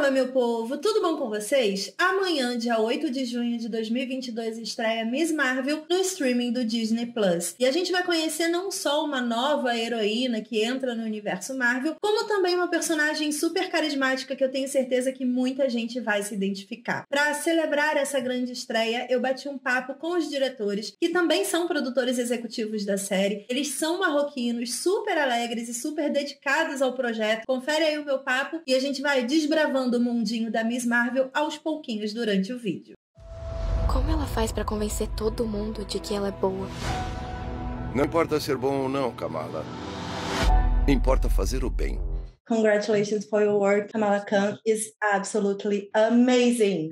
Fala, meu povo, tudo bom com vocês? Amanhã, dia 8 de junho de 2022, estreia Ms. Marvel no streaming do Disney+. E a gente vai conhecer não só uma nova heroína que entra no universo Marvel, como também uma personagem super carismática que eu tenho certeza que muita gente vai se identificar. Para celebrar essa grande estreia, eu bati um papo com os diretores, que também são produtores executivos da série. Eles são marroquinos, super alegres e super dedicados ao projeto. Confere aí o meu papo e a gente vai desbravando o mundinho da Ms. Marvel aos pouquinhos durante o vídeo. Como ela faz pra convencer todo mundo de que ela é boa? Não importa ser bom ou não, Kamala. Importa fazer o bem. Congratulations for your work. Kamala Khan is absolutely amazing.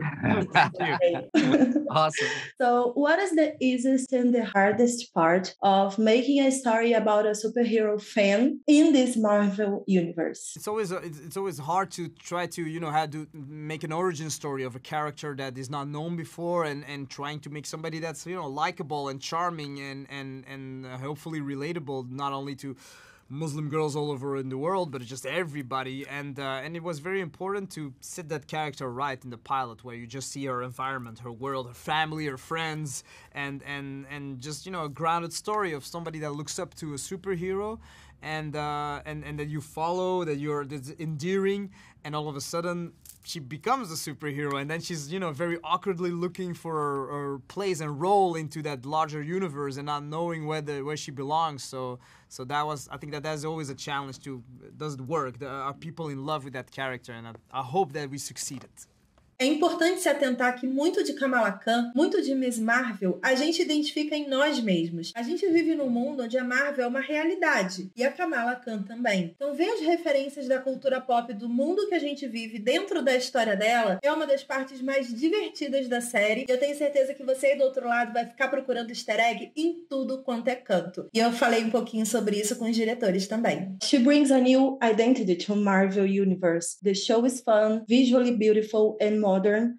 Awesome. So what is the easiest and the hardest part of making a story about a superhero fan in this Marvel universe? It's always hard to try to, you know, how to make an origin story of a character that is not known before and trying to make somebody that's, you know, likable and charming and hopefully relatable, not only to Muslim girls all over in the world, but just everybody, and it was very important to set that character right in the pilot, where you just see her environment, her world, her family, her friends, and just, you know, a grounded story of somebody that looks up to a superhero, and that you follow, that you're endearing, and all of a sudden she becomes a superhero, and then she's, you know, very awkwardly looking for her place and role into that larger universe and not knowing where she belongs. So that was, I think that's always a challenge to, does it work? Are people in love with that character? And I hope that we succeeded. É importante se atentar que muito de Kamala Khan, muito de Ms. Marvel, a gente identifica em nós mesmos. A gente vive num mundo onde a Marvel é uma realidade, e a Kamala Khan também. Então ver as referências da cultura pop do mundo que a gente vive dentro da história dela é uma das partes mais divertidas da série. Eu tenho certeza que você aí do outro lado vai ficar procurando easter egg em tudo quanto é canto. E eu falei um pouquinho sobre isso com os diretores também. She brings a new identity to Marvel Universe. The show is fun, visually beautiful and modern.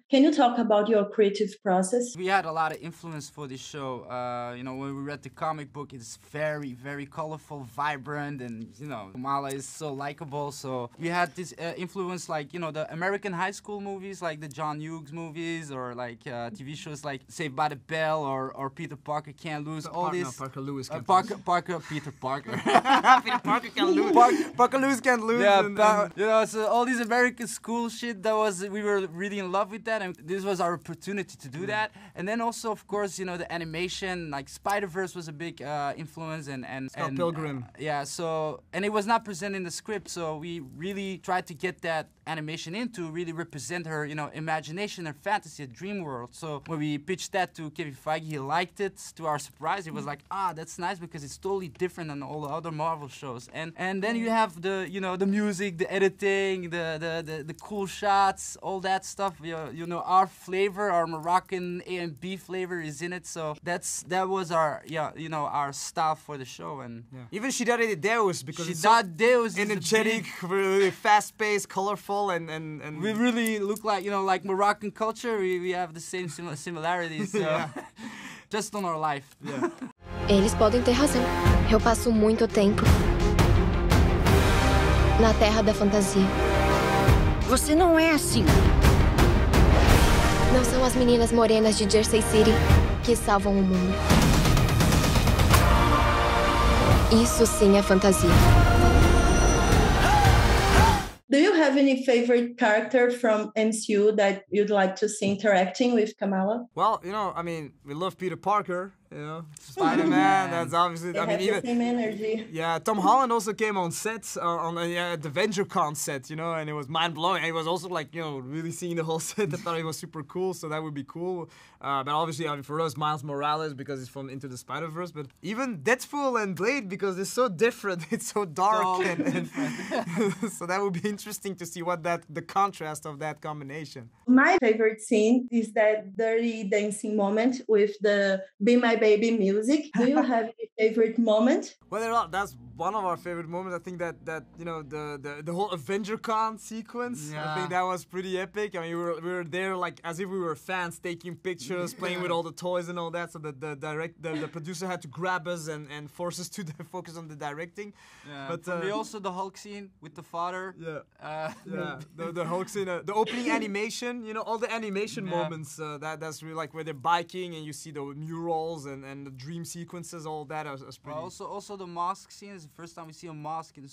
Can you talk about your creative process? We had a lot of influence for this show. You know, when we read the comic book, it's very, very colorful, vibrant, and, you know, Kamala is so likable. So we had this influence, like, you know, the American high school movies, like the John Hughes movies, or like TV shows like Saved by the Bell, or Peter Parker Can't Lose. Parker Lewis Can't Lose. Yeah, and you know, so all these American school shit that was, we were really in love with that, and this was our opportunity to do that. And then also, of course, you know, the animation, like Spider-Verse was a big influence, and Scott and Pilgrim. Yeah, so, and it was not present in the script, so we really tried to get that animation in to really represent her, you know, imagination and fantasy, a dream world. So when we pitched that to Kevin Feige, he liked it. To our surprise, he was like, ah, that's nice, because it's totally different than all the other Marvel shows. And then you have the, you know, the music, the editing, the cool shots, all that stuff. You know, our flavor, our Moroccan A and B flavor is in it, so that was our, yeah, you know, our style for the show. And yeah. Even Cidade de Deus, because Cidade de Deus is energetic, really fast-paced, colorful, and we really look like, you know, like Moroccan culture. We have the same similarities, so yeah. Just on our life. Yeah. Eles podem ter razão. Eu passo muito tempo na terra da fantasia. Você não é assim. Não são as meninas morenas de Jersey City que salvam o mundo. Isso sim é fantasia. Do you have any favorite character from MCU that you'd like to see interacting with Kamala? Well, you know, I mean, we love Peter Parker. You know, Spider-Man, that's obviously... I mean, even the same energy. Yeah, Tom Holland also came on set, on the AvengerCon set, you know, and it was mind-blowing. It was also like, you know, really seeing the whole set. I thought it was super cool, so that would be cool. But obviously, I mean, for us, Miles Morales, because he's from Into the Spider-Verse, but even Deadpool and Blade, because it's so different, it's so dark, and so that would be interesting to see what the contrast of that combination. My favorite scene is that dirty dancing moment with the Be My baby music. Do you have any favorite moment? Well, that's one of our favorite moments. I think that you know, the whole AvengerCon sequence. Yeah. I think that was pretty epic. I mean, we were there like as if we were fans, taking pictures, playing with all the toys and all that. So the producer had to grab us and force us to focus on the directing. Yeah. But also the Hulk scene with the father. Yeah. The Hulk scene, the opening animation. You know, all the animation moments. That's really like where they're biking and you see the murals and the dream sequences. All that was pretty. Also the mosque scene is the first time we see a mosque in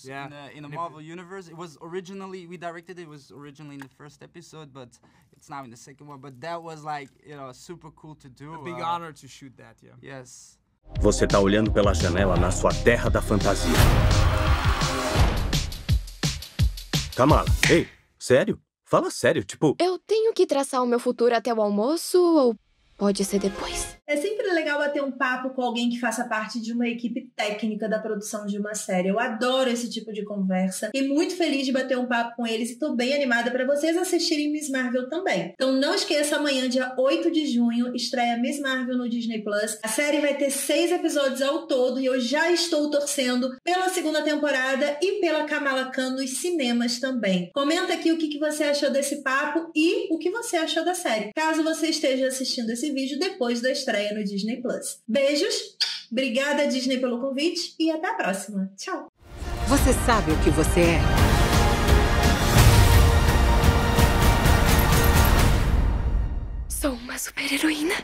the Marvel universe. It was originally it was originally in the first episode, but it's now in the second one. But that was like, you know, super cool to do. A big honor to shoot that. Yeah. Yes. Você está olhando pela janela na sua terra da fantasia. Kamala, ei, sério? Fala sério, tipo... Eu tenho que traçar o meu futuro até o almoço ou pode ser depois? É sempre legal bater um papo com alguém que faça parte de uma equipe técnica da produção de uma série. Eu adoro esse tipo de conversa e muito feliz de bater um papo com eles e tô bem animada para vocês assistirem Ms. Marvel também. Então não esqueça, amanhã, dia 8 de junho, estreia Ms. Marvel no Disney+. A série vai ter 6 episódios ao todo e eu já estou torcendo pela segunda temporada e pela Kamala Khan nos cinemas também. Comenta aqui o que você achou desse papo e o que você achou da série, caso você esteja assistindo esse vídeo depois da estreia no Disney+. Beijos, obrigada Disney pelo convite e até a próxima. Tchau. Você sabe o que você é? Sou uma super-heroína.